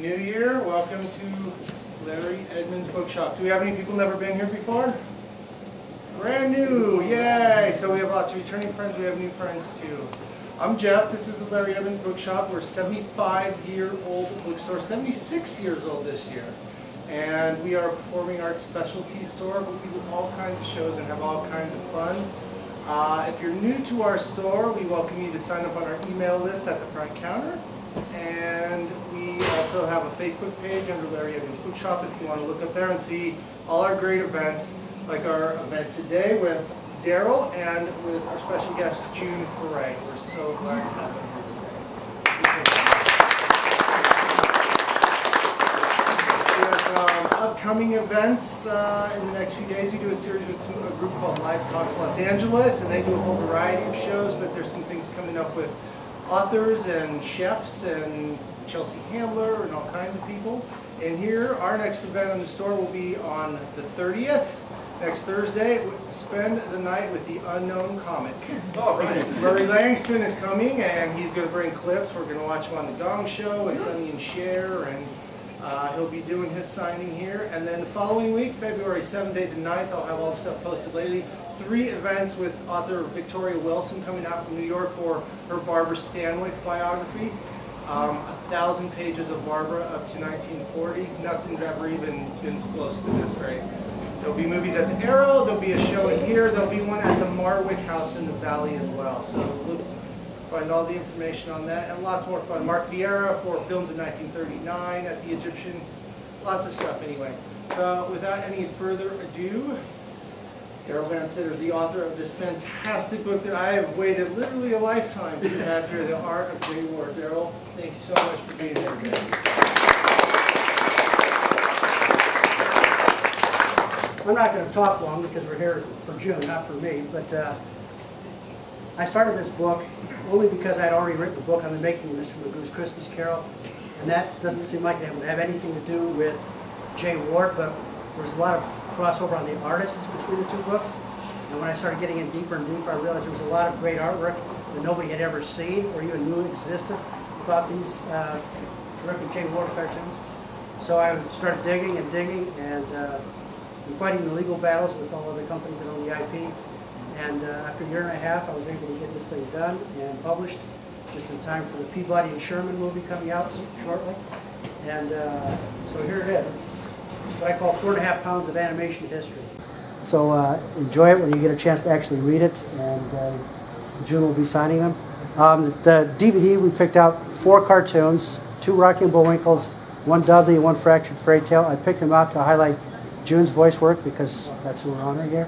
New Year. Welcome to Larry Edmunds Bookshop. Do we have any people never been here before? Brand new, yay! So we have lots of returning friends, we have new friends too. I'm Jeff, this is the Larry Edmunds Bookshop. We're a 75-year-old bookstore, 76 years old this year. And we are a performing arts specialty store, but we do all kinds of shows and have all kinds of fun. If you're new to our store, we welcome you to sign up on our email list at the front counter. And we also have a Facebook page under Larry Edmunds Bookshop if you want to look up there and see all our great events, like our event today with Darrell and with our special guest, June Foray. We're so glad to have her here today. There's upcoming events in the next few days. We do a series with a group called Live Talks Los Angeles, and they do a whole variety of shows, but there's some things coming up with authors and chefs and Chelsea Handler and all kinds of people. And here, our next event on the store will be on the 30th. Next Thursday, spend the night with the unknown comic. All right. Murray Langston is coming, and he's going to bring clips. We're going to watch him on The Gong Show and Sonny and Cher, and he'll be doing his signing here. And then the following week, February 7th, 8th, and 9th, I'll have all the stuff posted lately. 3 events with author Victoria Wilson coming out from New York for her Barbara Stanwyck biography. 1,000 pages of Barbara up to 1940. Nothing's ever even been close to this, right? There'll be movies at the Arrow, there'll be a show in here, there'll be one at the Marwick House in the Valley as well. So look, find all the information on that, and lots more fun. Mark Vieira for Films in 1939 at the Egyptian, lots of stuff anyway. So without any further ado, Darrell Van Citters, the author of this fantastic book that I have waited literally a lifetime to have here, The Art of Jay Ward. Darrell, thank you so much for being here today. I'm not going to talk long because we're here for June, not for me, but I started this book only because I'd already written a book on the making of Mr. Magoo's Christmas Carol, and that doesn't seem like it would have anything to do with Jay Ward, but there's a lot of crossover on the artists between the two books, and when I started getting in deeper and deeper, I realized there was a lot of great artwork that nobody had ever seen or even knew existed about these terrific Jay Ward cartoons. So I started digging and digging, and fighting the legal battles with all other companies that own the IP, and after a year and a half I was able to get this thing done and published just in time for the Peabody and Sherman movie coming out shortly, and so here it is. It's what I call 4.5 pounds of animation history. So enjoy it when you get a chance to actually read it, and June will be signing them. The DVD, we picked out 4 cartoons, 2 Rocky and Bullwinkles, 1 Dudley, 1 Fractured Fairy Tale. I picked them out to highlight June's voice work because that's who we're honoring here.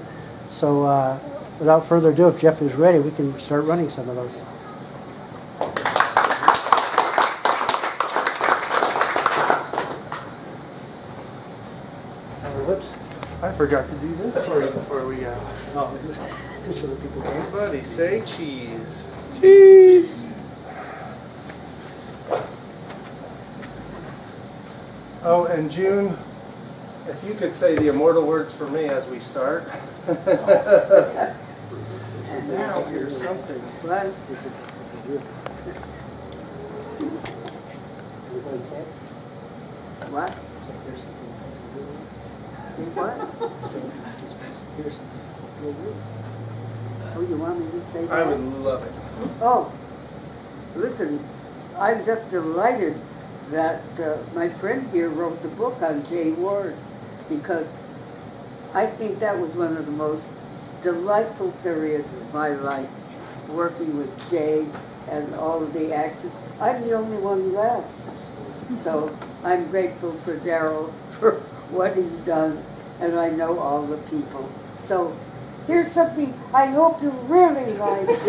So without further ado, if Jeff is ready, we can start running some of those. Whoops, I forgot to do this for you before we got. Oh, this other people came. Everybody say cheese. Cheese. Oh, and June, if you could say the immortal words for me as we start. And now here's something. What? What? Here's something. What? Oh, you want me to say that? I would love it. Oh, listen, I'm just delighted that my friend here wrote the book on Jay Ward, because I think that was one of the most delightful periods of my life, working with Jay and all of the actors. I'm the only one left. So I'm grateful for Darrell for what he's done, and I know all the people. So here's something I hope you really like.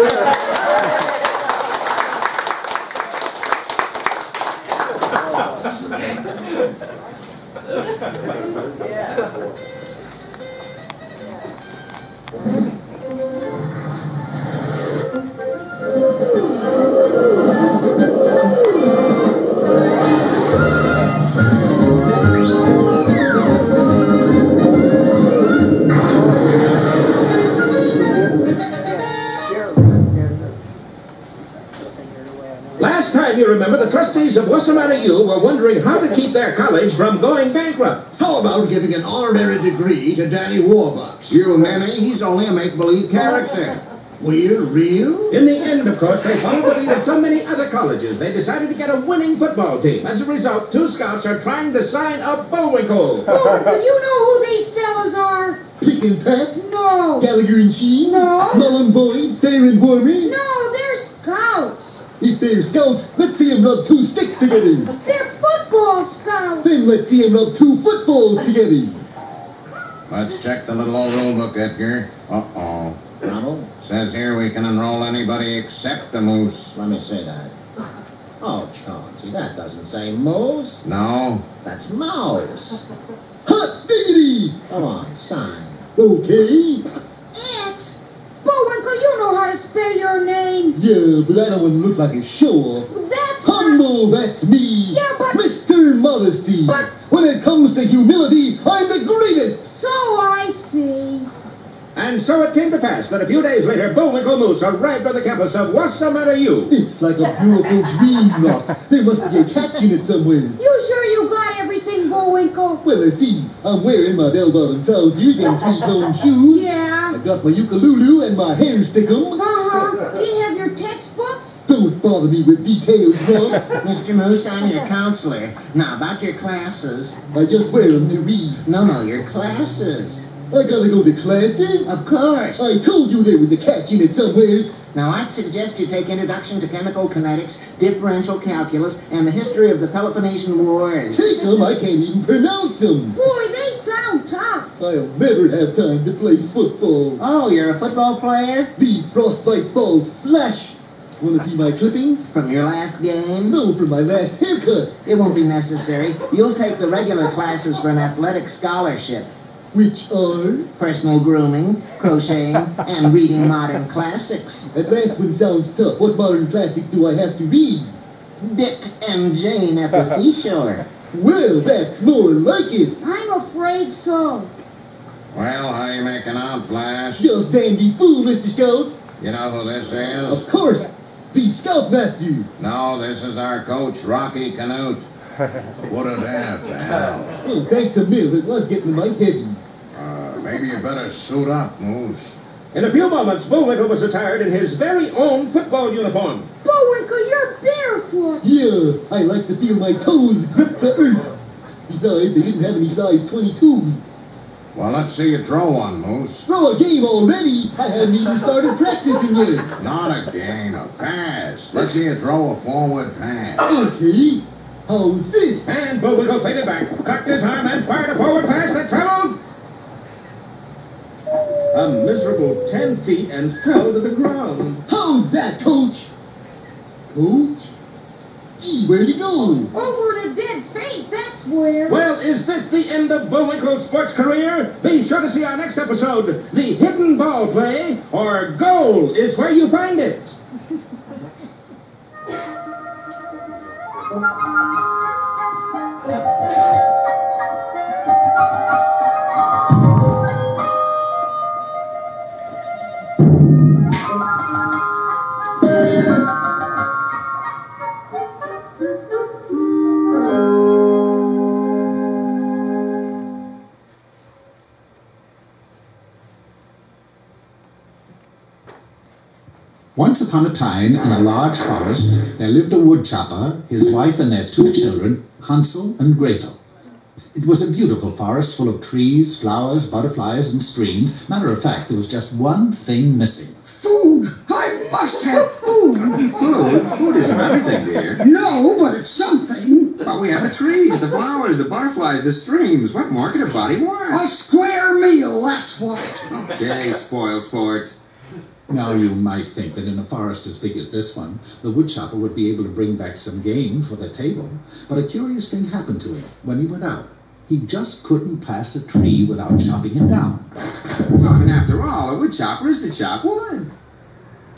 remember, the trustees of Wossamotta U were wondering how to keep their college from going bankrupt. How about giving an honorary degree to Danny Warbucks? You ninny, he's only a make-believe character. We're real? In the end, of course, they followed the lead of so many other colleges, they decided to get a winning football team. As a result, two scouts are trying to sign up Bullwinkle. Oh, do you know who these fellas are? Pick and Pack? No. Gallagher and Sheen? No. Null and Boyd? Thayer and Wormy? No, they're scouts. If they're scouts, let's see them rub two sticks together. They're football scouts. Then let's see them rub two footballs together. Let's check the little old rule book, Edgar. Uh-oh. Ronald? Says here we can enroll anybody except the Moose. Let me say that. Oh, Chauncey, that doesn't say Moose. No. That's Mouse. Hot diggity! Come on, sign. Okay. X. Bullwinkle, you know how to spell your name. Yeah, but I don't want to look like a show-off. That's humble, not... that's me. Yeah, but... Mr. Modesty. But... when it comes to humility, I'm the greatest. So I see. And so it came to pass that a few days later, Bullwinkle Moose arrived on the campus of Wossamotta U. It's like a beautiful dream, Rock. There must be a catch in it somewhere. You sure you got everything, Bullwinkle? Well, I see. I'm wearing my bell-bottom trousers and three-tone shoes. Yeah. I got my ukulele and my hair stickum. Uh-huh. Do you have your textbooks? Don't bother me with details, Rock. Mr. Moose, I'm your counselor. Now, about your classes. I just wear them to read. No, your classes. I gotta go to class then? Of course. I told you there was a catch in it somewhere. Now, I'd suggest you take Introduction to Chemical Kinetics, Differential Calculus, and the History of the Peloponnesian Wars. Take them? I can't even pronounce them. Boy, they sound tough. I'll never have time to play football. Oh, you're a football player? The frostbite balls flash. Want to see my clipping? From your last game? No, from my last haircut. It won't be necessary. You'll take the regular classes for an athletic scholarship. Which are? Personal grooming, crocheting, and reading modern classics. That last one sounds tough. What modern classic do I have to read? Dick and Jane at the Seashore. Well, that's more like it. I'm afraid so. Well, how you making out, Flash? Just dandy fool, Mr. Scout. You know who this is? Of course. The Scoutmaster. No, this is our coach, Rocky Canute. What a dab, pal. Oh, thanks a mill. It was getting my head. Maybe you better suit up, Moose. In a few moments, Bullwinkle was attired in his very own football uniform. Bullwinkle, you're barefoot. Yeah, I like to feel my toes grip the earth. Besides, they didn't have any size 22s. Well, let's see you throw one, Moose. Throw a game already? I haven't even started practicing yet. Not a game, a pass. Let's see you throw a forward pass. Okay. How's this? And Bullwinkle played it back, cocked his arm, and fired a forward pass that traveled a miserable 10 feet and fell to the ground. How's that, Coach? Coach? Gee, where'd he go? Over in a dead faint, that's where. Well, is this the end of Bullwinkle's sports career? Be sure to see our next episode, The Hidden Ball Play, or Goal is Where You Find It. Once upon a time, in a large forest, there lived a woodchopper, his wife and their two children, Hansel and Gretel. It was a beautiful forest full of trees, flowers, butterflies, and streams. Matter of fact, there was just one thing missing. Food! I must have food! Food? Food isn't everything, dear. No, but it's something. Well, we have the trees, the flowers, the butterflies, the streams. What more could a body want? A square meal, that's what. Okay, spoil sport. Now you might think that in a forest as big as this one, the woodchopper would be able to bring back some game for the table, but a curious thing happened to him when he went out. He just couldn't pass a tree without chopping it down. Well, and after all, a woodchopper is to chop wood.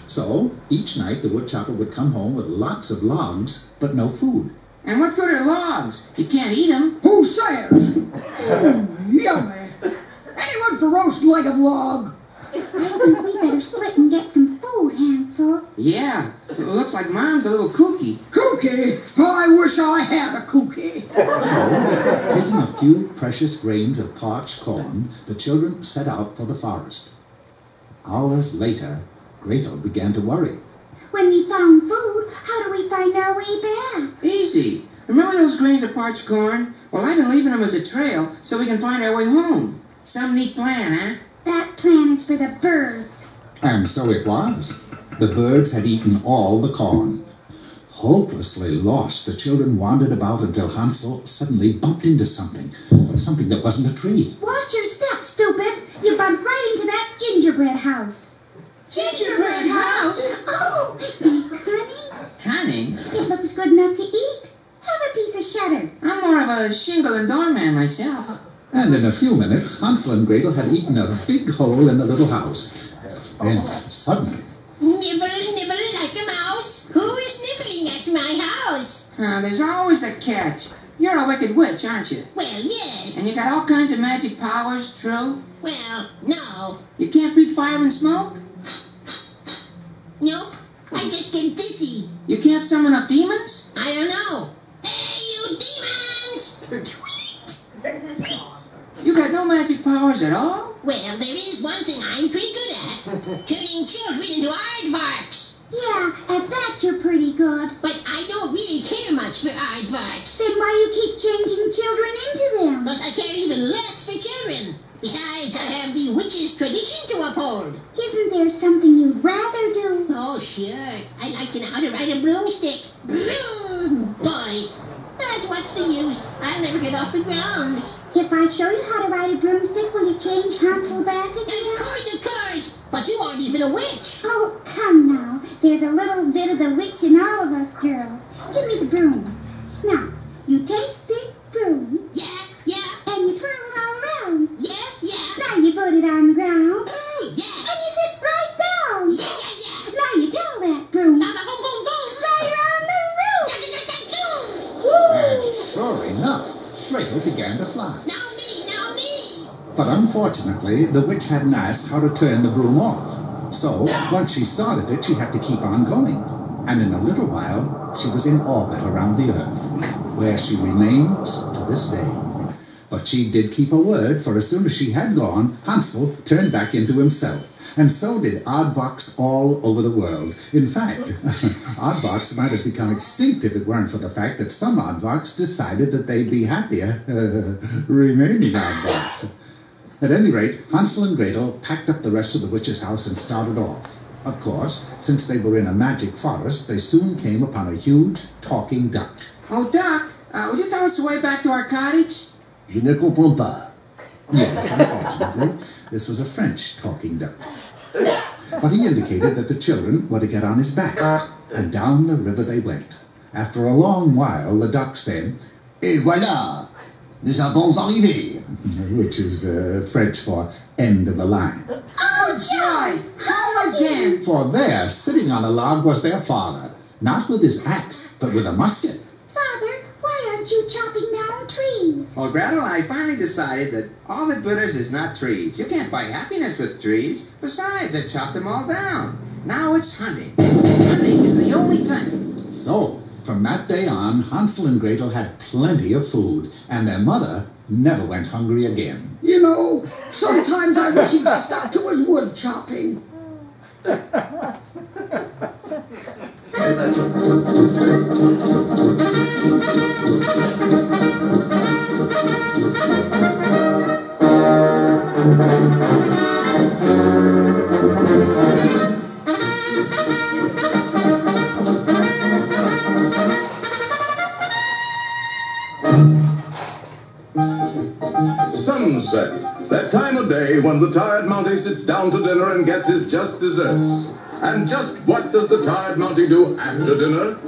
So, each night the woodchopper would come home with lots of logs, but no food. And what good are logs? You can't eat them. Who says? Oh, yummy. Anyone for roast leg of log? I think we better split and get some food, Hansel. Yeah, it looks like Mom's a little kooky. Kooky? cookie. I wish I had a cookie. So, taking a few precious grains of parched corn, the children set out for the forest. Hours later, Gretel began to worry. When we found food, how do we find our way back? Easy. Remember those grains of parched corn? Well, I've been leaving them as a trail so we can find our way home. Some neat plan, huh? That plan is for the birds. And so it was. The birds had eaten all the corn. Hopelessly lost, the children wandered about until Hansel suddenly bumped into something. Something that wasn't a tree. Watch your step, stupid! You bumped right into that gingerbread house. Gingerbread house? Oh, honey. Cunning? It looks good enough to eat. Have a piece of cheddar. I'm more of a shingle and doorman myself. And in a few minutes, Hansel and Gretel had eaten a big hole in the little house. Then, suddenly... Nibble, nibble like a mouse. Who is nibbling at my house? Oh, there's always a catch. You're a wicked witch, aren't you? Well, yes. And you got all kinds of magic powers, true? Well, no. You can't breathe fire and smoke? Nope. I just get dizzy. You can't summon up demons? I don't know. Demons! Tweet! You got no magic powers at all? Well, there is one thing I'm pretty good at. Turning children into aardvarks. Yeah, at that you're pretty good. But I don't really care much for aardvarks. Then why do you keep changing children into them? Because I care even less for children. Besides, I have the witch's tradition to uphold. Isn't there something you'd rather do? Oh, sure. I'd like to know how to ride a broomstick. Broom, boy. But what's the use? I'll never get off the ground. If I show you how to ride a broomstick, will you change Hansel back again? Of course! But you aren't even a witch! Oh, come now. There's a little bit of the witch in all of us girls. Give me the broom. Now, you take this broom. Yeah, yeah. And you twirl it all around. Yeah, yeah. Now you put it on the ground. Ooh, yeah. And you sit right down. Yeah, yeah, yeah. Now you tell that broom. Now, boom, boom, boom. Right on the roof. Da, da, da, da, and sure enough, Gretel began to fly. Now me, now me! But unfortunately, the witch hadn't asked how to turn the broom off. So, once she started it, she had to keep on going. And in a little while, she was in orbit around the Earth, where she remains to this day. But she did keep her word, for as soon as she had gone, Hansel turned back into himself. And so did aardvarks all over the world. In fact, aardvarks might have become extinct if it weren't for the fact that some aardvarks decided that they'd be happier remaining aardvarks. At any rate, Hansel and Gretel packed up the rest of the witch's house and started off. Of course, since they were in a magic forest, they soon came upon a huge talking duck. Oh, Duck, will you tell us the way back to our cottage? Je ne comprends pas. Yes, unfortunately, this was a French talking duck. But he indicated that the children were to get on his back, and down the river they went. After a long while, the duck said, Et voilà, nous avons arrivé, which is French for end of the line. Oh, joy! Home again! For there, sitting on a log, was their father, not with his axe, but with a musket. Father, why aren't you chopping down trees? Well, Gretel, I finally decided that all that glitters is not trees. You can't buy happiness with trees. Besides, I chopped them all down. Now it's hunting. Hunting is the only thing. So, from that day on, Hansel and Gretel had plenty of food, and their mother never went hungry again. You know, sometimes I wish he'd stuck to his wood chopping. Sunset, that time of day when the tired Mountie sits down to dinner and gets his just desserts. And just what does the tired Mountie do after dinner?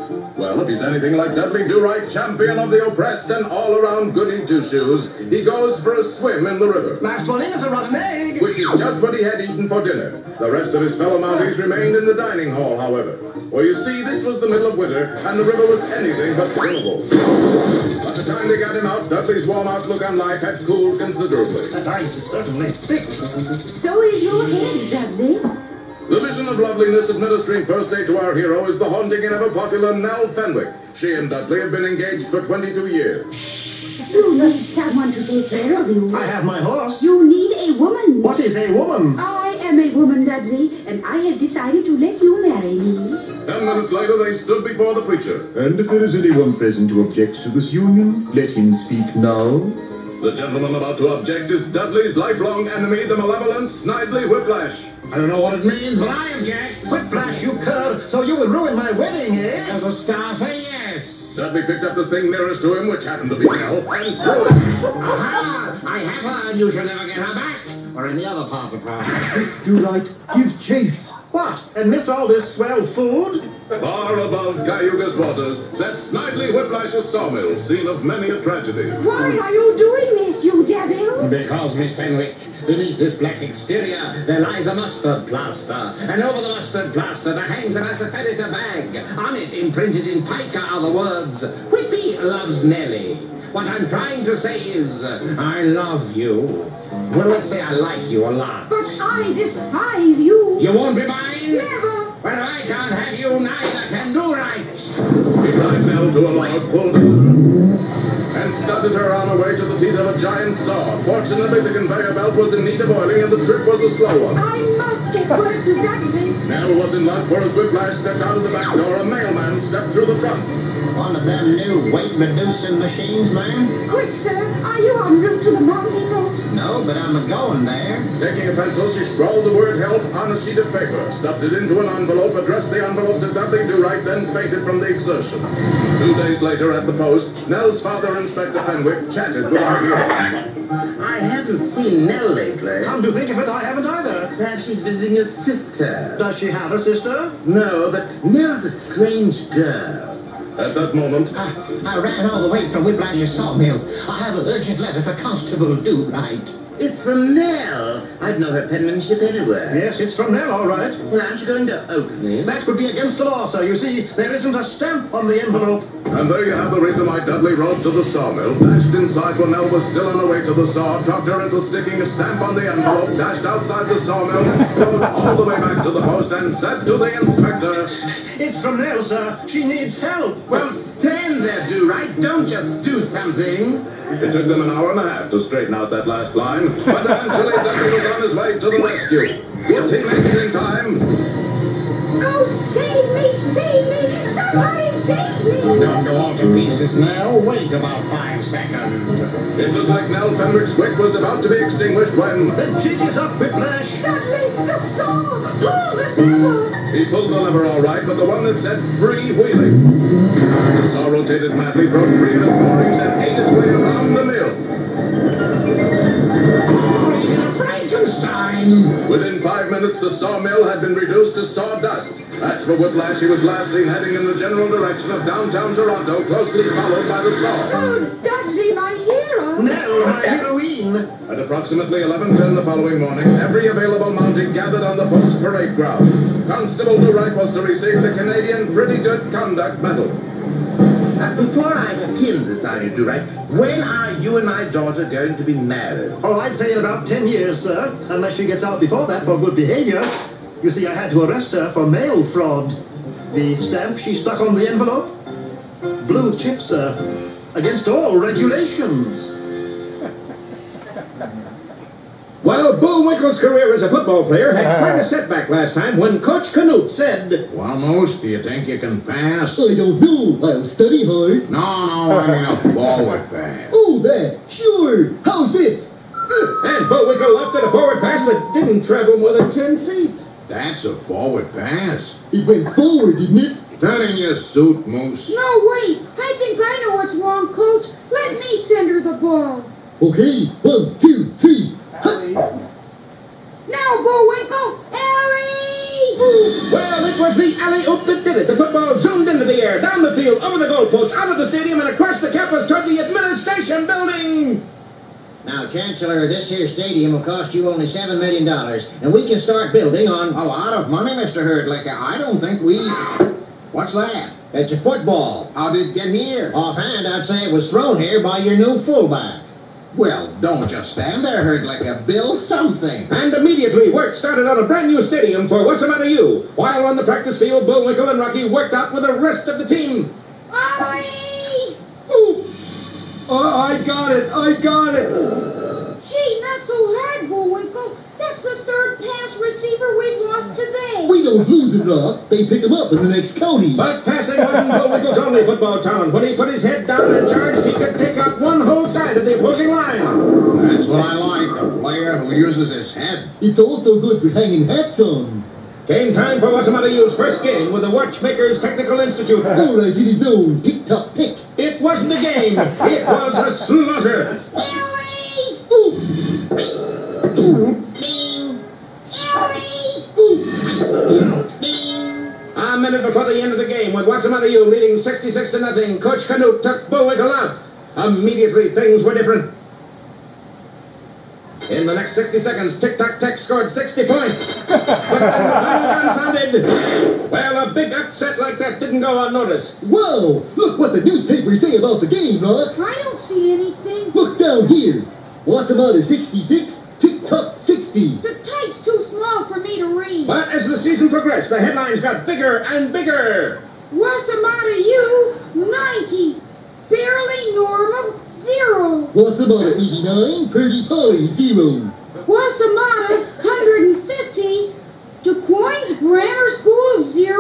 Well, if he's anything like Dudley Do-Right, champion of the oppressed and all-around goody two-shoes, he goes for a swim in the river. Last one in is a rotten egg! Which is just what he had eaten for dinner. The rest of his fellow Mounties remained in the dining hall, however. Well, you see, this was the middle of winter, and the river was anything but swimmable. By the time they got him out, Dudley's warm outlook on life had cooled considerably. That ice is certainly thick. So is your head, Dudley. The vision of loveliness administering first aid to our hero is the haunting and ever-popular Nell Fenwick. She and Dudley have been engaged for 22 years. You need someone to take care of you. I have my horse. You need a woman. What is a woman? I am a woman, Dudley, and I have decided to let you marry me. 10 minutes later, they stood before the preacher. And if there is anyone present to object to this union, let him speak now. The gentleman about to object is Dudley's lifelong enemy, the malevolent Snidely Whiplash. I don't know what it means, but I object. Whiplash, you cur, so you will ruin my wedding, eh? As a star, say yes. Dudley picked up the thing nearest to him, which happened to be Nell, and threw it. Aha! I have her, and you shall never get her back. Or any other part of her. Do right, give chase. What, and miss all this swell food? Far above Cayuga's waters sat Snidely Whiplash's sawmill, scene of many a tragedy. Why are you doing this, you devil? Because, Miss Fenwick, beneath this black exterior there lies a mustard plaster, and over the mustard plaster there hangs an asafoetida bag. On it, imprinted in pica, are the words, Whippy loves Nelly. What I'm trying to say is, I love you. Well, let's say I like you a lot. But I despise you. You won't be mine? Never. Well, I can't have you, neither can Do-Right. He cried Nell to a loud pull and started her on her way to the teeth of a giant saw. Fortunately, the conveyor belt was in need of oiling and the trip was a slow one. I must get word to Dudley. Nell was in luck, for as Whiplash stepped out of the back door, a mailman stepped through the front. One of them new weight-reducing machines, ma'am? Quick, sir. Are you en route to the mountain post? No, but I'm a-going there. Taking a pencil, she scrawled the word help on a sheet of paper, stuffed it into an envelope, addressed the envelope to Dudley Do-Right, then fainted from the exertion. 2 days later at the post, Nell's father, Inspector Fenwick, chatted with her. I haven't seen Nell lately. Come to think of it, I haven't either. Perhaps she's visiting her sister. Does she have a sister? No, but Nell's a strange girl. At that moment... I ran all the way from Whiplash's sawmill. I have an urgent letter for Constable Do-Right. It's from Nell. I'd know her penmanship anywhere. Yes, it's from Nell, all right. Well, aren't you going to open it? That would be against the law, sir. You see, there isn't a stamp on the envelope. And there you have the reason why Dudley rode to the sawmill, dashed inside when Nell was still on her way to the saw, talked her into sticking a stamp on the envelope, dashed outside the sawmill, rode all the way back to the post, and said to the inspector... It's from Nell, sir. She needs help. Well, stand there, Do-Right. Don't just do something. It took them an hour and a half to straighten out that last line, but eventually Dudley was on his way to the rescue. Would he make it in time? Oh, save me! Save me! Somebody save me! Don't go all to pieces, Nell. Wait about 5 seconds. It looked like Nell Fenwick's wick was about to be extinguished when... The jig is up, Whiplash! Dudley, the saw! Pull the lever! He pulled the lever all right, but the one that said freewheeling. The saw rotated madly, broke free of its moorings, and ate its way around the mill. Frankenstein! Within 5 minutes, the sawmill had been reduced to sawdust. As for Whiplash, he was last seen heading in the general direction of downtown Toronto, closely followed by the saw. Oh, Dudley, my hero! No, my heroine! At approximately 11:10 the following morning, every available mountie gathered on the post parade grounds. Constable Do-Right was to receive the Canadian Pretty Good Conduct Medal. Before I begin this, I Do-Right, when are you and my daughter going to be married? Oh, I'd say in about 10 years, sir, unless she gets out before that for good behavior. You see, I had to arrest her for mail fraud. The stamp she stuck on the envelope? Blue chip, sir. Against all regulations. Well, Bullwinkle's career as a football player had quite a setback last time when Coach Canute said... Wamos, do you think you can pass? I don't know. I'll study hard. No, I mean a forward pass. Oh, there. Sure. How's this? And Bullwinkle lofted a forward pass that didn't travel more than 10 feet. That's a forward pass. It went forward, didn't it? Turn in your suit, Moose. No, wait. I think I know what's wrong, Coach. Let me send her the ball. Okay. 1, 2, 3... Now, Bullwinkle, alley! Well, it was the alley-oop that did it. The football zoomed into the air, down the field, over the goalpost, out of the stadium, and across the campus toward the administration building. Now, Chancellor, this here stadium will cost you only $7 million, and we can start building on a lot of money, Mr. Herdlicker. I don't think we... What's that? It's a football. How did it get here? Offhand, I'd say it was thrown here by your new fullback. Well, don't just stand there, Herdlicker. Build something. And immediately, work started on a brand new stadium for Wossamotta U. While on the practice field, Bullwinkle and Rocky worked out with the rest of the team. Ollie! Oh, I got it! I got it! Gee, not so hard, Bullwinkle. That's the third pass receiver we've lost today. We don't lose him, Rock. They pick him up in the next county. But passing wasn't Bullwinkle's only football talent. When he put his head down and charged, he could take out one whole side of the opposing line. That's what I like, a player who uses his head. It's also good for hanging hats on. Game time for Wossamotta U's first game with the Watchmakers Technical Institute. Or as it is known, tick-tock-tick. It wasn't a game. It was a slaughter. Billy! Ooh! A minute before the end of the game, with Wossamotta U leading 66-0, Coach Canute took Bullwinkle out. Immediately, things were different. In the next 60 seconds, Tick Tock Tech scored 60 points. But then the final gun sounded. Well, a big upset like that didn't go unnoticed. Whoa! Look what the newspapers say about the game, Rock. I don't see anything. Look down here. Wossamotta 66, Tick Tock 60. The type's too small for me to read. But as the season progressed, the headlines got bigger and bigger. Wossamotta U, 90. Barely normal, 0. Wossamotta 89, Purdy Polly, 0. Wossamotta 150, DuQuoin's Grammar School, 0.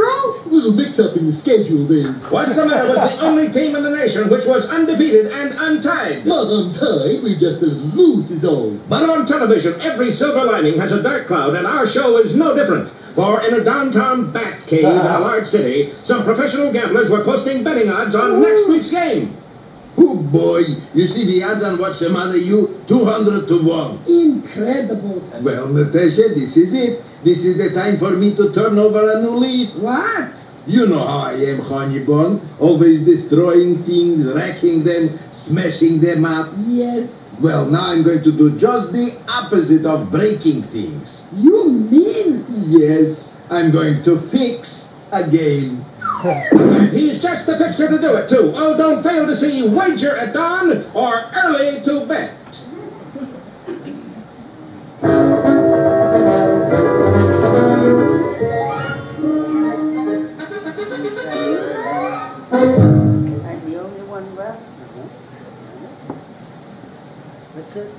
Little mix-up in the schedule there. Wossamotta was the only team in the nation which was undefeated and untied. Not untied, we're just as loose as all. But on television, every silver lining has a dark cloud, and our show is no different. For in a downtown bat cave in a large city, some professional gamblers were posting betting odds on next week's game. Oh boy, you see the odds on Wossamotta U, 200 to 1. Incredible. Well, Natasha, this is it. This is the time for me to turn over a new leaf. What? You know how I am, Honeybun. Always destroying things, wrecking them, smashing them up. Yes. Well, now I'm going to do just the opposite of breaking things. You mean? Yes, I'm going to fix a game. He's just the fixer to do it, too. Oh, don't fail to see Wager at Dawn or Early to Bet. I'm the only one left. That's it.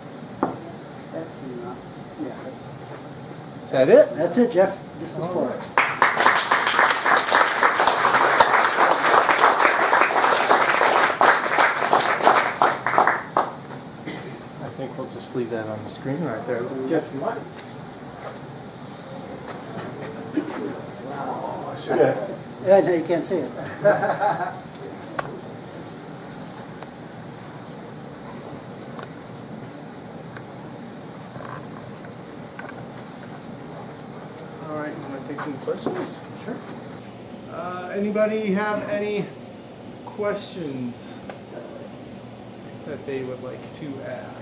That's enough. Yeah. Is that it? That's it, Jeff. This is for it. Leave that on the screen right there. Let's get some lights. Wow, I should have. Yeah, no, you can't see it. All right, I'm going to take some questions. Sure. Anybody have any questions that they would like to ask?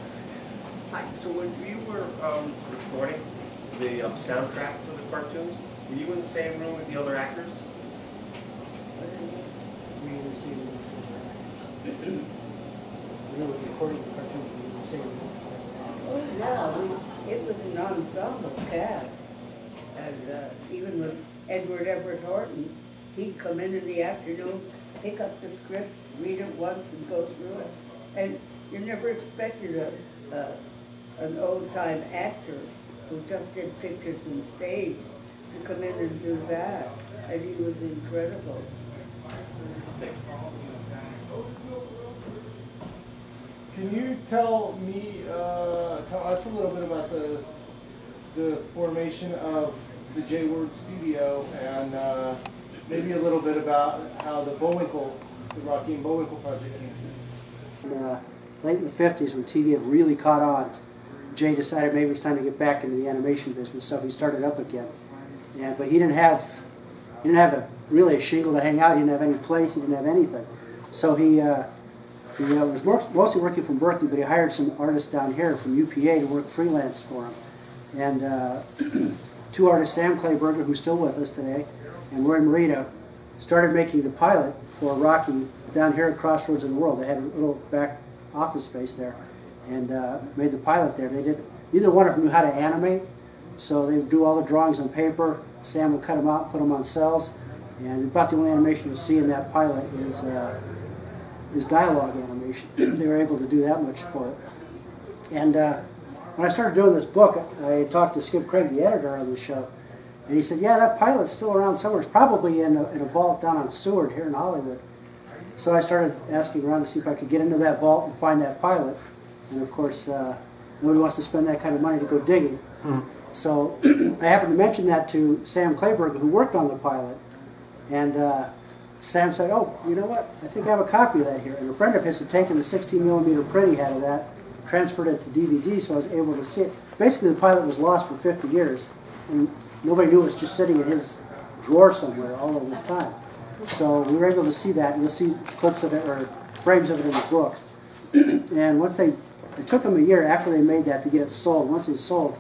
Hi, so when we were recording the soundtrack for the cartoons, were you in the same room with the other actors? We were in the same room with the other actors. We were recording the cartoons, we were in the same room with the other actors. Oh, no, it was an ensemble cast. And even with Edward Horton, he'd come in the afternoon, pick up the script, read it once, and go through it. And you never expected an old-time actor who just did pictures and stage to come in and do that, and he was incredible. Can you tell us a little bit about the formation of the Jay Ward Studio, and maybe a little bit about how the Rocky and Bullwinkle project came to? Late in the 50s, when TV had really caught on, Jay decided maybe it was time to get back into the animation business, so he started up again. And, but he didn't have really a shingle to hang out. He didn't have any place. He didn't have anything. So he was mostly working from Berkeley, but he hired some artists down here from UPA to work freelance for him. And two artists, Sam Clayburger, who's still with us today, and Roy Marito, started making the pilot for Rocky down here at Crossroads of the World. They had a little back office space there, and made the pilot there. They did. Neither one of them knew how to animate, so they would do all the drawings on paper. Sam would cut them out, put them on cells, And about the only animation you'll see in that pilot is dialogue animation. They were able to do that much for it. And when I started doing this book, I talked to Skip Craig, the editor of the show, and he said, yeah, that pilot's still around somewhere. It's probably in a vault down on Seward here in Hollywood. So I started asking around to see if I could get into that vault and find that pilot. And of course, nobody wants to spend that kind of money to go digging. Mm-hmm. So I happened to mention that to Sam Clayburgh, who worked on the pilot. And Sam said, oh, you know what? I think I have a copy of that here. And a friend of his had taken the 16mm print he had of that, transferred it to DVD, so I was able to see it. Basically, the pilot was lost for 50 years. And nobody knew it was just sitting in his drawer somewhere all of this time. So we were able to see that. And you'll see clips of it or frames of it in the book. And once it took them a year after they made that to get it sold. Once it was sold,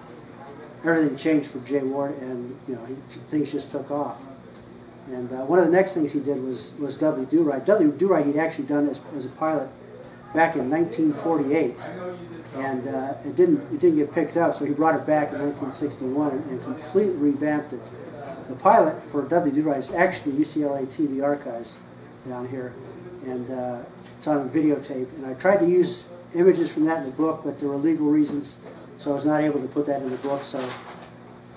everything changed for Jay Ward, and you know, things just took off. And one of the next things he did was Dudley Do-Right. Dudley Do-Right he'd actually done as a pilot back in 1948, and it didn't get picked up, so he brought it back in 1961 and completely revamped it. The pilot for Dudley Do-Right is actually UCLA TV archives down here, and it's on a videotape. And I tried to use images from that in the book, but there were legal reasons, so I was not able to put that in the book. So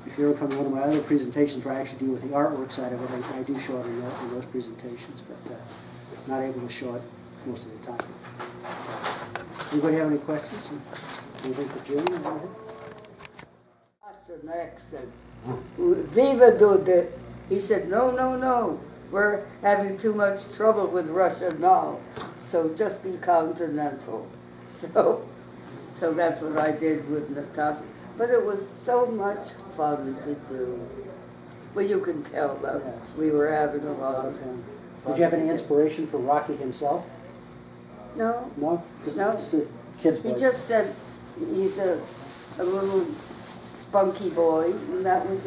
if you ever come to one of my other presentations where I actually deal with the artwork side of it, I do show it in those presentations, but not able to show it most of the time. Anybody have any questions? Anything for June? That's an accent. Viva Duda. He said, no, no, no. We're having too much trouble with Russia now. So just be continental. So that's what I did with Natasha. But it was so much fun to do. Well, you can tell that we were having a lot of fun. Did you have any inspiration for Rocky himself? No. No? Just a kid's voice. He just said he's a little spunky boy, and that was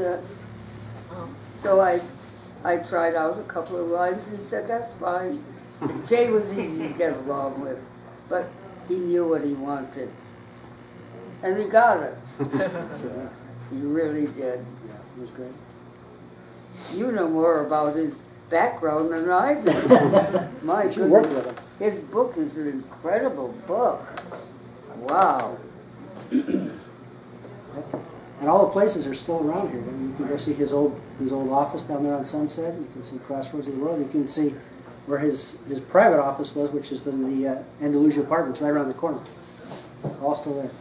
So I tried out a couple of lines, and he said, that's fine. Jay was easy to get along with, but he knew what he wanted. And he got it. He really did. Yeah, it was great. You know more about his background than I do. My goodness. His book is an incredible book. Wow. And all the places are still around here. You can go see his old office down there on Sunset. You can see Crossroads of the World. You can see where his private office was, which has been the Andalusia Apartments right around the corner. All still there.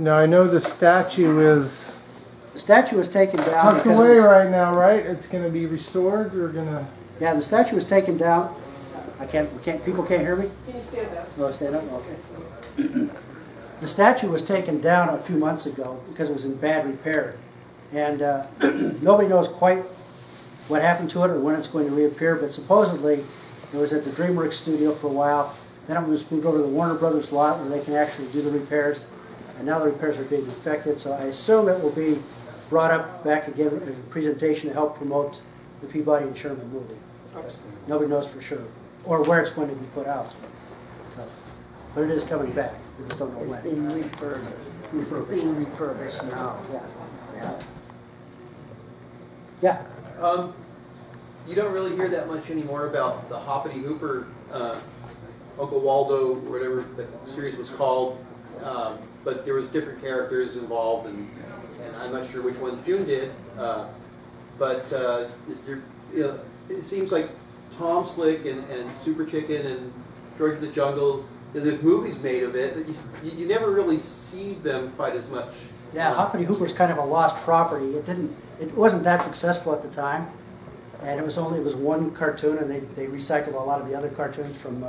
Now I know the statue is... The statue was taken down... Tucked away right now, right? It's going to be restored? We're going to... Yeah, the statue was taken down. People can't hear me? Can you stand up? Oh, stand up? Okay. The statue was taken down a few months ago because it was in bad repair. And nobody knows quite what happened to it or when it's going to reappear, but supposedly it was at the DreamWorks studio for a while. Then it was moved over to the Warner Brothers lot where they can actually do the repairs. And now the repairs are being effected, so I assume it will be brought up back again as a presentation to help promote the Peabody and Sherman movie. Nobody knows for sure, or where it's going to be put out. So, but it is coming back. We just don't know when. It's being refurbished. It's being refurbished now. Yeah. Yeah. Yeah. You don't really hear that much anymore about the Hoppity Hooper, Uncle Waldo, or whatever the series was called. But there was different characters involved, and I'm not sure which ones June did. It seems like Tom Slick and Super Chicken and George of the Jungle, there's movies made of it, but you never really see them quite as much. Yeah, Hoppity Hooper's kind of a lost property. It wasn't that successful at the time, and it was one cartoon, and they recycled a lot of the other cartoons from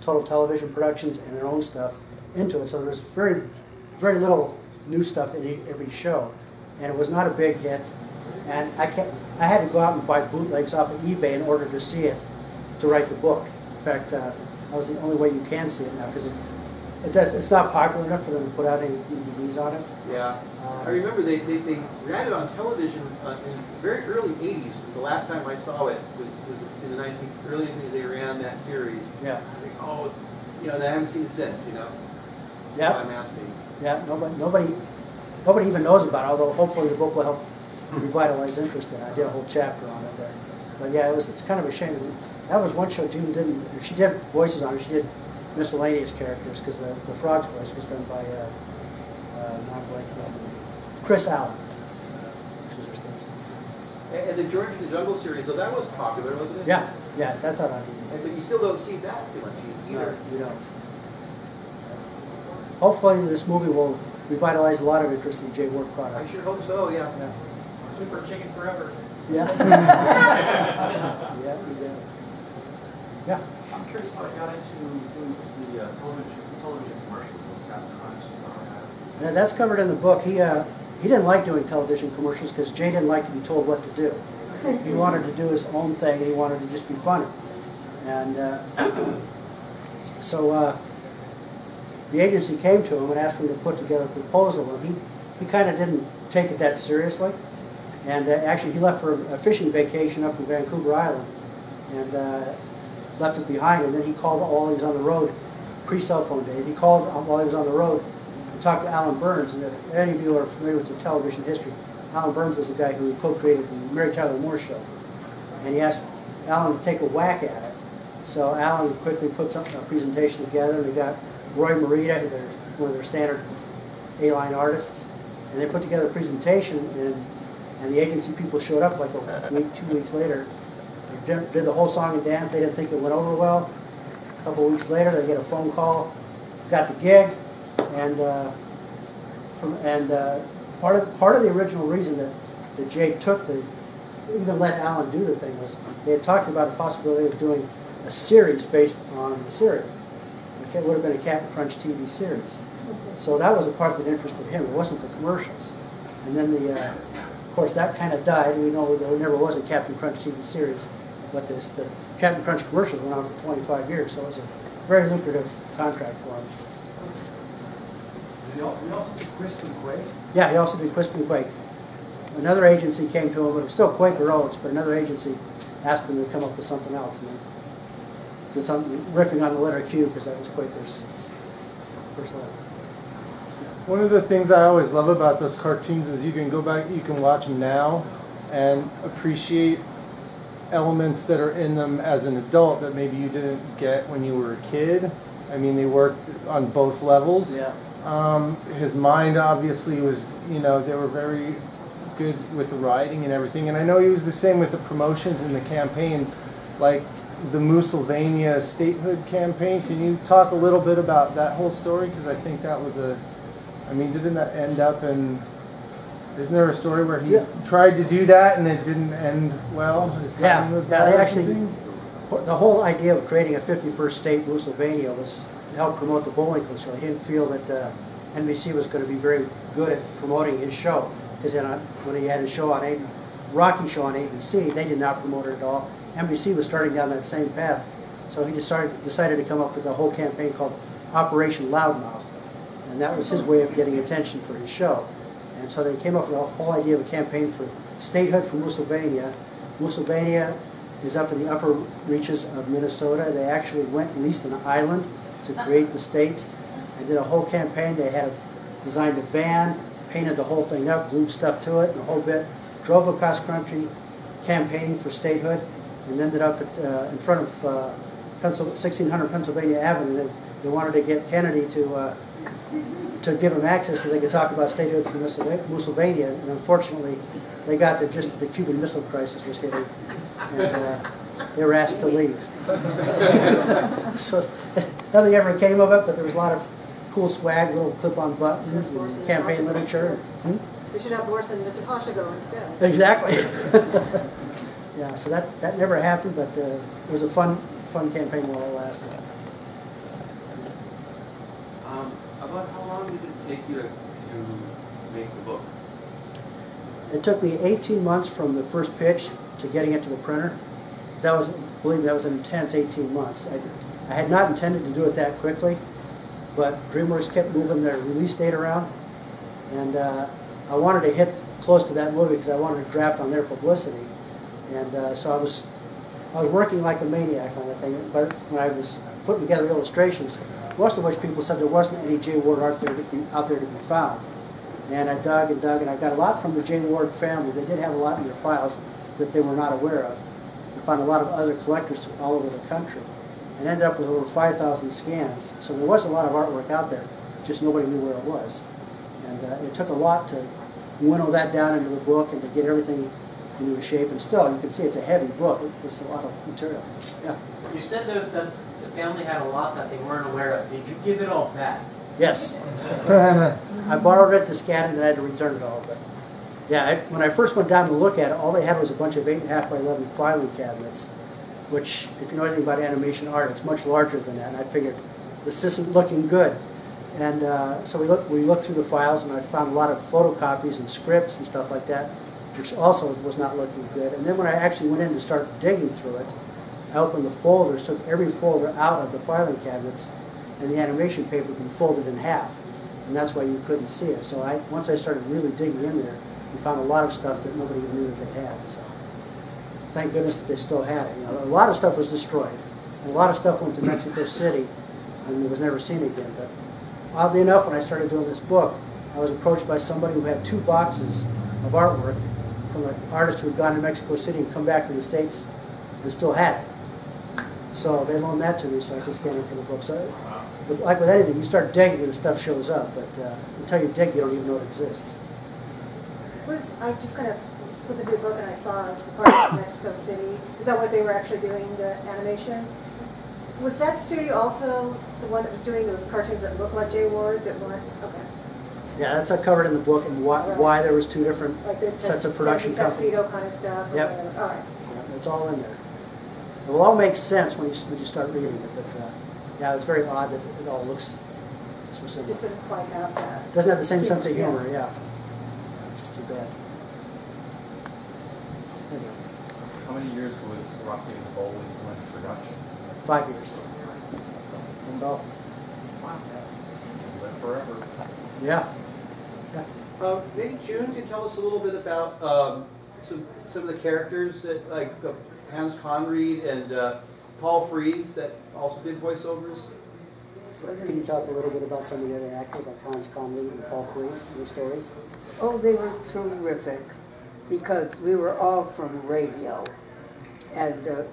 Total Television Productions and their own stuff into it. So there was very, very little new stuff in every show, and it was not a big hit. And I had to go out and buy bootlegs off of eBay in order to see it, to write the book. In fact, that was the only way you can see it now, because it's not popular enough for them to put out any DVDs on it. Yeah, I remember they ran it on television in the very early 80s. The last time I saw it was in the early 80s. They ran that series. Yeah. I was like, oh, you know, I haven't seen it since. You know. Yeah. I'm asking. Yeah. Nobody even knows about it. Although hopefully the book will help revitalize interest in it. I did a whole chapter on it there. But yeah, it's kind of a shame. That was one show June didn't. If she did voices on it, she did miscellaneous characters, because the frog's voice was done by Chris Allen. And the George of the Jungle series, so that was popular, wasn't it? Yeah, yeah, that's how I do it. But you still don't see that too much either. No, you don't. Hopefully this movie will revitalize a lot of interesting Jay Ward products. I sure hope so, yeah. Yeah. Super Chicken forever. Yeah. Yeah, you did. Yeah. I'm curious how I got into doing the television commercials with Captain Crunch and stuff like that. Yeah, that's covered in the book. He didn't like doing television commercials because Jay didn't like to be told what to do. He wanted to do his own thing, and he wanted to just be funny. And so the agency came to him and asked him to put together a proposal, and he kind of didn't take it that seriously. And actually, he left for a fishing vacation up in Vancouver Island, and left it behind. And then he called while he was on the road, pre-cell phone days. He called while he was on the road. Talked to Alan Burns, and if any of you are familiar with your television history, Alan Burns was the guy who co-created the Mary Tyler Moore Show. And he asked Alan to take a whack at it. So Alan quickly put a presentation together, and they got Roy Morita, one of their standard A-line artists, and they put together a presentation, and the agency people showed up like a week, 2 weeks later. They did the whole song and dance. They didn't think it went over well. A couple of weeks later, they get a phone call, got the gig. And part of the original reason that Jay even let Alan do the thing was they had talked about the possibility of doing a series based on the cereal. Okay, it would have been a Captain Crunch TV series. So that was the part that interested him. It wasn't the commercials. And then of course that kind of died. We know there never was a Captain Crunch TV series, but the Captain Crunch commercials went on for 25 years. So it was a very lucrative contract for him. He also did Crispy Quake? Yeah, he also did Crispy Quake. Another agency came to him, but it was still Quake or Oats, but another agency asked him to come up with something else. And did something riffing on the letter Q, because that was Quaker's first letter. One of the things I always love about those cartoons is you can go back, you can watch them now and appreciate elements that are in them as an adult that maybe you didn't get when you were a kid. I mean, they worked on both levels. Yeah. His mind obviously was, they were very good with the writing and everything. And I know he was the same with the promotions and the campaigns, like the Mussolvania statehood campaign. Can you talk a little bit about that whole story? Because I think that was didn't that end up in, isn't there a story where he tried to do that and it didn't end well? The whole idea of creating a 51st state, Mussolvania, was to help promote the Bullwinkle Show. He didn't feel that NBC was going to be very good at promoting his show, because when he had his show on Rocky Show on ABC, they did not promote it at all. NBC was starting down that same path, so he decided to come up with a whole campaign called Operation Loudmouth, and that was his way of getting attention for his show. And so they came up with the whole idea of a campaign for statehood for Mussolvania. Mussolvania is up in the upper reaches of Minnesota. They actually went and leased an island to create the state. I did a whole campaign. They had designed a van, painted the whole thing up, glued stuff to it, the whole bit. Drove across country, campaigning for statehood, and ended up in front of 1600 Pennsylvania Avenue. They wanted to get Kennedy to give him access so they could talk about statehood for Mussolvania, and unfortunately, they got there just as the Cuban Missile Crisis was hitting, and they were asked to leave. So. Nothing ever came of it, but there was a lot of cool swag, little clip-on buttons, and campaign literature. We should have Boris and Natasha go instead. Exactly. Yeah, so that never happened, but it was a fun campaign while it lasted. About how long did it take you to make the book? It took me 18 months from the first pitch to getting it to the printer. Believe me, that was an intense 18 months. I had not intended to do it that quickly, but DreamWorks kept moving their release date around, and I wanted to hit close to that movie because I wanted to draft on their publicity, and so I was working like a maniac on that thing. But when I was putting together illustrations, most of which people said there wasn't any Jay Ward art out there to be found, and I dug and dug, and I got a lot from the Jay Ward family. They did have a lot in their files that they were not aware of. found a lot of other collectors from all over the country and ended up with over 5,000 scans. So there was a lot of artwork out there, just nobody knew where it was. And it took a lot to winnow that down into the book and to get everything into a shape. And still, you can see it's a heavy book. It's a lot of material. Yeah. You said that the family had a lot that they weren't aware of. Did you give it all back? Yes. I borrowed it to scan it and I had to return it all. But yeah, when I first went down to look at it, all they had was a bunch of 8.5 by 11 filing cabinets, which, if you know anything about animation art, it's much larger than that. And I figured, this isn't looking good. And so we looked through the files, and I found a lot of photocopies and scripts and stuff like that, which also was not looking good. And then when I actually went in to start digging through it, I opened the folders, took every folder out of the filing cabinets, and the animation paper had been folded in half. And that's why you couldn't see it. So once I started really digging in there, we found a lot of stuff that nobody even knew that they had. So thank goodness that they still had it. You know, a lot of stuff was destroyed, and a lot of stuff went to Mexico City, and it was never seen again. But oddly enough, when I started doing this book, I was approached by somebody who had 2 boxes of artwork from an artist who had gone to Mexico City and come back to the States and still had it. So they loaned that to me so I could scan it for the book. So like with anything, you start digging and stuff shows up, but until you dig, you don't even know it exists. I just kind of put the new book and I saw the part of Mexico City. Is that what they were actually doing, the animation? Was that studio also the one that was doing those cartoons that looked like Jay Ward that weren't? Okay. Yeah, that's covered in the book, and why there was 2 different like sets of production companies. Tuxedo kind of stuff. Yep. All right. Yeah, it's all in there. It will all make sense when you start reading it, but yeah, it's very odd that it all looks so similar. It just doesn't quite have that. Doesn't have the same sense of humor, yeah. Just too bad. Anyway. How many years was Rocky and Bullwinkle in production? 5 years. That's all. Wow. It went forever. Yeah. Yeah. Maybe June could tell us a little bit about some of the characters that, like Hans Conried and Paul Frees, that also did voiceovers. Can you talk a little bit about some of the other actors, like Hans Conried and Paul Frees, and the stories? Oh, they were terrific, because we were all from radio, and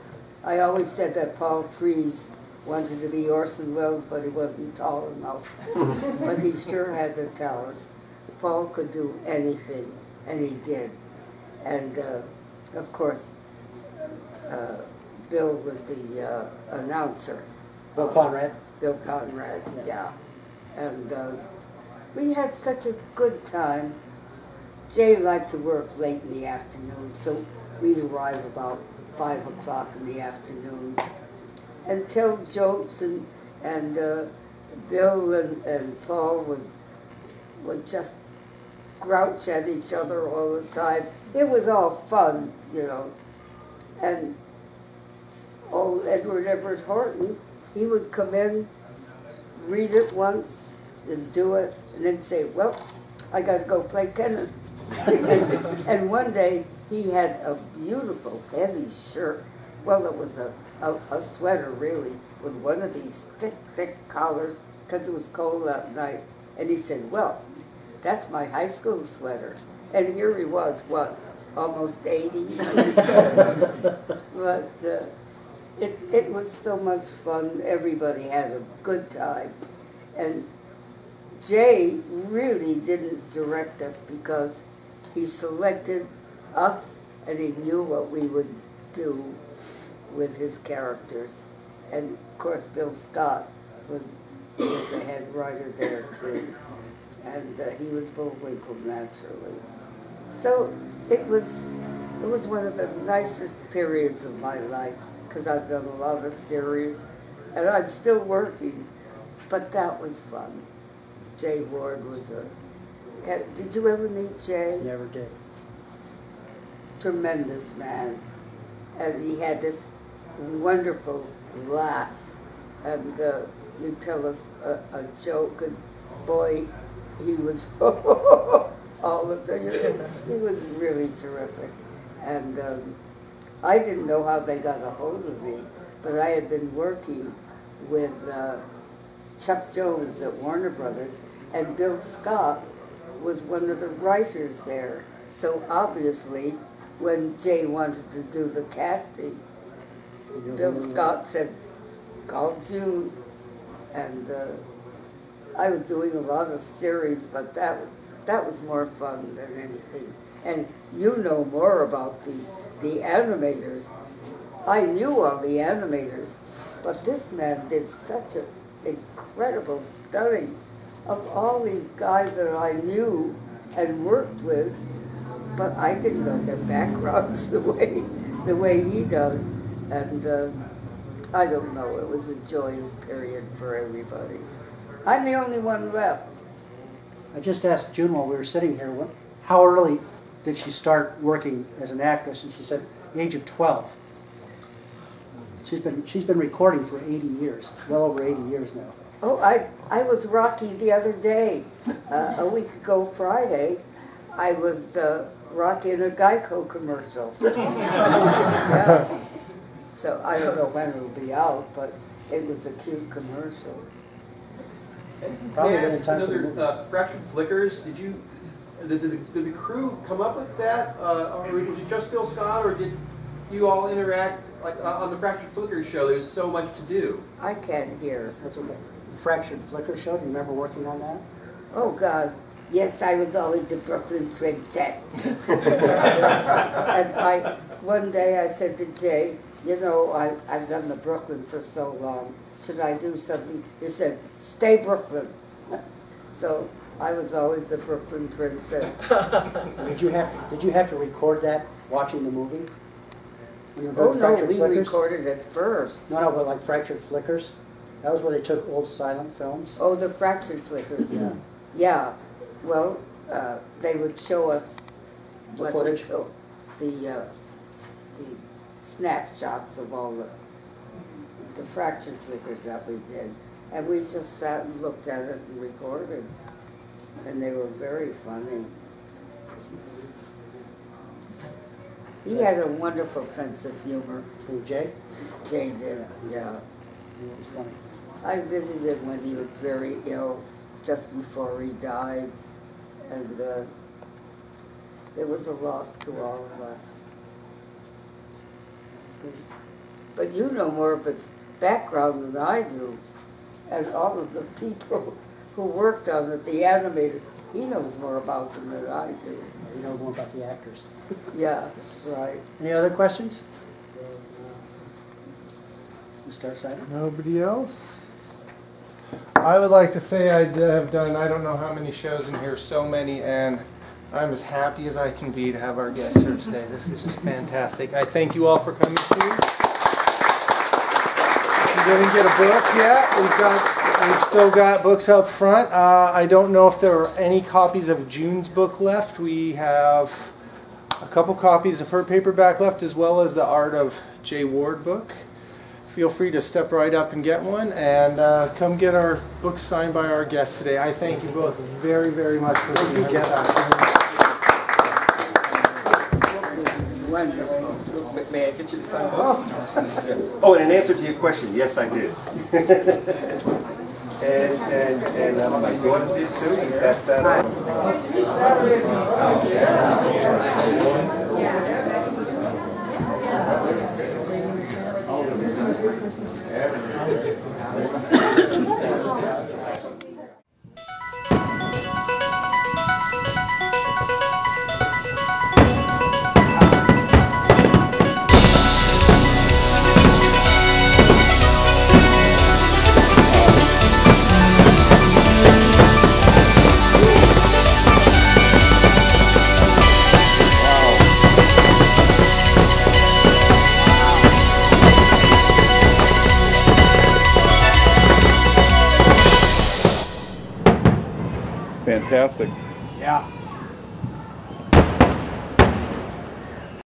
I always said that Paul Frees wanted to be Orson Welles, but he wasn't tall enough. But he sure had the talent. Paul could do anything, and he did. And of course, Bill was the announcer. Bill Conrad. Bill Conrad, yeah. And we had such a good time. Jay liked to work late in the afternoon, so we'd arrive about 5 o'clock in the afternoon and tell jokes, and Bill and Paul would just grouch at each other all the time. It was all fun, you know. And old Edward Everett Horton, he would come in, read it once, and do it, and then say, well, I got to go play tennis. And one day, he had a beautiful, heavy shirt. Well, it was a sweater, really, with one of these thick, thick collars, because it was cold that night. And he said, well, that's my high school sweater. And here he was, what, almost 80? But it was so much fun. Everybody had a good time. And Jay really didn't direct us, because he selected us and he knew what we would do with his characters. And of course Bill Scott was the head writer there too. And he was Bullwinkle naturally. So it was one of the nicest periods of my life, because I've done a lot of series and I'm still working, but that was fun. Jay Ward was did you ever meet Jay? Never did. Tremendous man. And he had this wonderful laugh. And he'd tell us a joke, and boy, he was all of the, he was really terrific. And I didn't know how they got a hold of me, but I had been working with Chuck Jones at Warner Brothers, and Bill Scott was one of the writers there. So obviously, when Jay wanted to do the casting, Bill Scott said, call June. And I was doing a lot of series, but that was more fun than anything. And you know more about the animators. I knew all the animators, but this man did such an incredible study of all these guys that I knew and worked with, but I didn't know their backgrounds the way he does. And I don't know, it was a joyous period for everybody. I'm the only one left. I just asked June while we were sitting here, how early did she start working as an actress? And she said, the age of 12. She's been recording for 80 years, well over 80 years now. Oh, I was Rocky the other day. A week ago Friday, I was Rocky in a Geico commercial. Yeah. So I don't know when it'll be out, but it was a cute commercial. Probably Fractured Flickers. Did the crew come up with that, or was it just Bill Scott, or did you all interact? Like on the Fractured Flickers show, there's so much to do. I can't hear. That's okay. The Fractured Flickers show. Do you remember working on that? Oh God, yes, I was always the Brooklyn princess. And one day I said to Jay, you know, I've done the Brooklyn for so long. Should I do something? He said, stay Brooklyn. So I was always the Brooklyn princess. Did you have to record that watching the movie? Oh no, we recorded it first. No, but like Fractured Flickers. That was where they took old silent films. Oh, the Fractured Flickers. Yeah. Yeah. Well, they would show us the snapshots of all the Fractured Flickers that we did, and we just sat and looked at it and recorded, and they were very funny. He had a wonderful sense of humor. Who, Jay? Jay did, yeah. It was funny. I visited when he was very ill, just before he died, and it was a loss to all of us. But you know more of its background than I do, and all of the people who worked on it, the animators, he knows more about them than I do. You know more about the actors. Yeah, right. Any other questions? We'll start, Simon. Nobody else? I would like to say I have done, I don't know how many shows in here, so many, and I'm as happy as I can be to have our guests here today. This is just fantastic. I thank you all for coming too. If you didn't get a book yet, we've still got books up front. I don't know if there are any copies of June's book left. We have a couple copies of her paperback left, as well as the Art of Jay Ward book. Feel free to step right up and get one, and come get our books signed by our guests today. I thank you both very, very much for being here. Wonderful. May I get you to sign book? Oh, and in answer to your question, yes, I did. And my daughter did too. That's that. Fantastic. Yeah.